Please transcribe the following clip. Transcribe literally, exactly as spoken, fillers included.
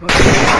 my God.